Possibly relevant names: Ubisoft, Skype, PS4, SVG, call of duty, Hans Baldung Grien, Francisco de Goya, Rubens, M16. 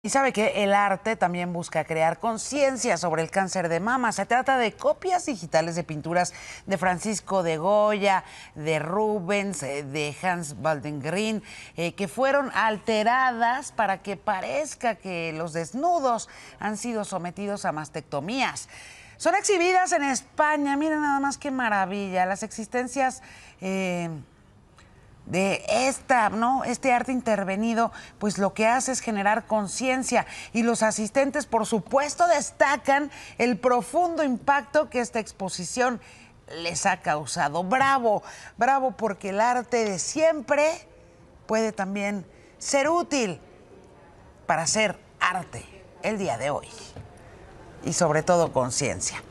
Y sabe que el arte también busca crear conciencia sobre el cáncer de mama. Se trata de copias digitales de pinturas de Francisco de Goya, de Rubens, de Hans Baldung Grien, que fueron alteradas para que parezca que los desnudos han sido sometidos a mastectomías. Son exhibidas en España. Miren nada más qué maravilla. Las existencias de esta, ¿no? Este arte intervenido, pues lo que hace es generar conciencia, y los asistentes, por supuesto, destacan el profundo impacto que esta exposición les ha causado. Bravo, bravo, porque el arte de siempre puede también ser útil para hacer arte el día de hoy y sobre todo conciencia.